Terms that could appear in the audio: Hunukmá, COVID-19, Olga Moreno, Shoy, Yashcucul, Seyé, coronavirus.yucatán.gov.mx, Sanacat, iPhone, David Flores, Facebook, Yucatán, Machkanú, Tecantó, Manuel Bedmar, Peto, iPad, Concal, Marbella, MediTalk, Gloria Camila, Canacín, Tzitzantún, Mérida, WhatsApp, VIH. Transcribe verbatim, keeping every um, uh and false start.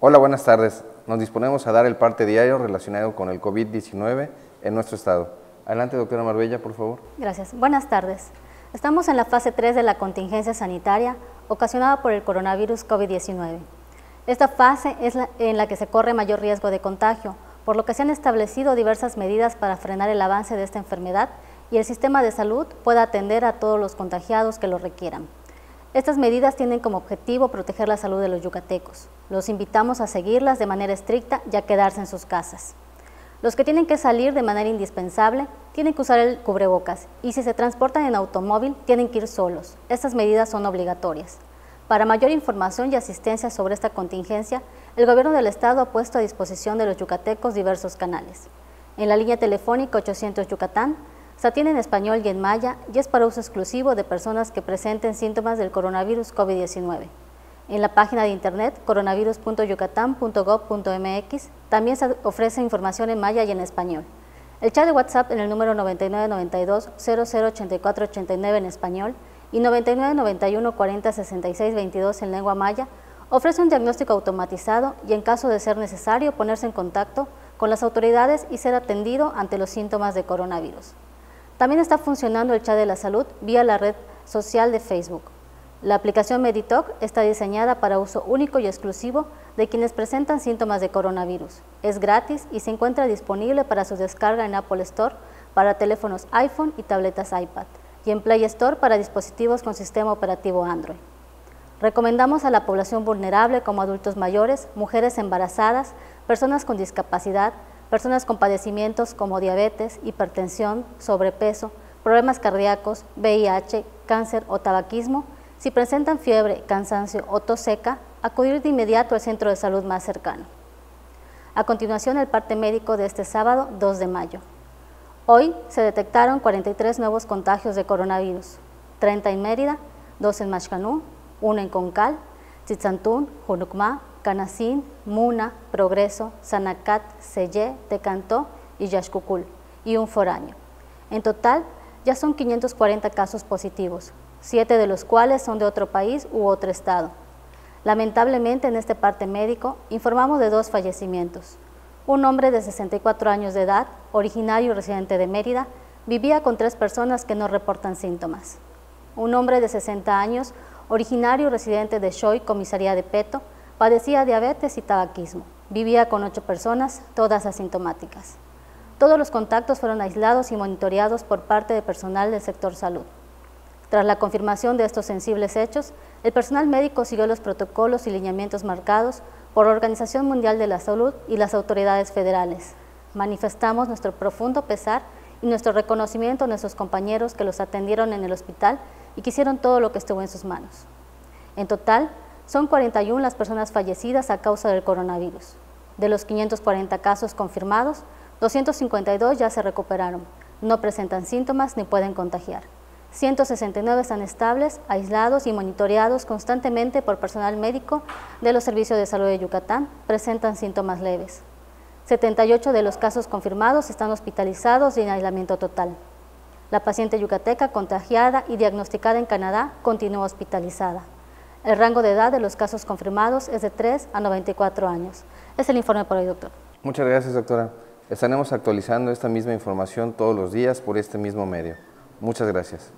Hola, buenas tardes. Nos disponemos a dar el parte diario relacionado con el COVID diecinueve en nuestro estado. Adelante, doctora Marbella, por favor. Gracias. Buenas tardes. Estamos en la fase tres de la contingencia sanitaria ocasionada por el coronavirus COVID diecinueve. Esta fase es la en la que se corre mayor riesgo de contagio, por lo que se han establecido diversas medidas para frenar el avance de esta enfermedad y el sistema de salud pueda atender a todos los contagiados que lo requieran. Estas medidas tienen como objetivo proteger la salud de los yucatecos. Los invitamos a seguirlas de manera estricta y a quedarse en sus casas. Los que tienen que salir de manera indispensable tienen que usar el cubrebocas y si se transportan en automóvil tienen que ir solos. Estas medidas son obligatorias. Para mayor información y asistencia sobre esta contingencia, el Gobierno del Estado ha puesto a disposición de los yucatecos diversos canales. En la línea telefónica ochocientos Yucatán, se atiende en español y en maya y es para uso exclusivo de personas que presenten síntomas del coronavirus COVID diecinueve. En la página de internet coronavirus punto yucatán punto gov punto mx también se ofrece información en maya y en español. El chat de WhatsApp en el número noventa y nueve noventa y dos cero cero ochenta y cuatro ochenta y nueve en español y noventa y nueve noventa y uno cuarenta sesenta y seis veintidós en lengua maya ofrece un diagnóstico automatizado y en caso de ser necesario ponerse en contacto con las autoridades y ser atendido ante los síntomas de coronavirus. También está funcionando el chat de la salud vía la red social de Facebook. La aplicación MediTalk está diseñada para uso único y exclusivo de quienes presentan síntomas de coronavirus. Es gratis y se encuentra disponible para su descarga en Apple Store para teléfonos iPhone y tabletas iPad y en Play Store para dispositivos con sistema operativo Android. Recomendamos a la población vulnerable como adultos mayores, mujeres embarazadas, personas con discapacidad, personas con padecimientos como diabetes, hipertensión, sobrepeso, problemas cardíacos, V I H, cáncer o tabaquismo, si presentan fiebre, cansancio o tos seca, acudir de inmediato al centro de salud más cercano. A continuación, el parte médico de este sábado dos de mayo. Hoy se detectaron cuarenta y tres nuevos contagios de coronavirus, treinta en Mérida, dos en Machkanú, uno en Concal, Tzitzantún, Hunukmá, Canacín, Muna, Progreso, Sanacat, Seyé, Tecantó y Yashcucul, y un foráneo. En total, ya son quinientos cuarenta casos positivos, siete de los cuales son de otro país u otro estado. Lamentablemente, en este parte médico, informamos de dos fallecimientos. Un hombre de sesenta y cuatro años de edad, originario y residente de Mérida, vivía con tres personas que no reportan síntomas. Un hombre de sesenta años, originario y residente de Shoy, comisaría de Peto, padecía diabetes y tabaquismo. Vivía con ocho personas, todas asintomáticas. Todos los contactos fueron aislados y monitoreados por parte de personal del sector salud. Tras la confirmación de estos sensibles hechos, el personal médico siguió los protocolos y lineamientos marcados por la Organización Mundial de la Salud y las autoridades federales. Manifestamos nuestro profundo pesar y nuestro reconocimiento a nuestros compañeros que los atendieron en el hospital y que hicieron todo lo que estuvo en sus manos. En total, son cuarenta y una las personas fallecidas a causa del coronavirus. De los quinientos cuarenta casos confirmados, doscientos cincuenta y dos ya se recuperaron, no presentan síntomas ni pueden contagiar. ciento sesenta y nueve están estables, aislados y monitoreados constantemente por personal médico de los servicios de salud de Yucatán, presentan síntomas leves. setenta y ocho de los casos confirmados están hospitalizados y en aislamiento total. La paciente yucateca contagiada y diagnosticada en Canadá continúa hospitalizada. El rango de edad de los casos confirmados es de tres a noventa y cuatro años. Es el informe por hoy, doctor. Muchas gracias, doctora. Estaremos actualizando esta misma información todos los días por este mismo medio. Muchas gracias.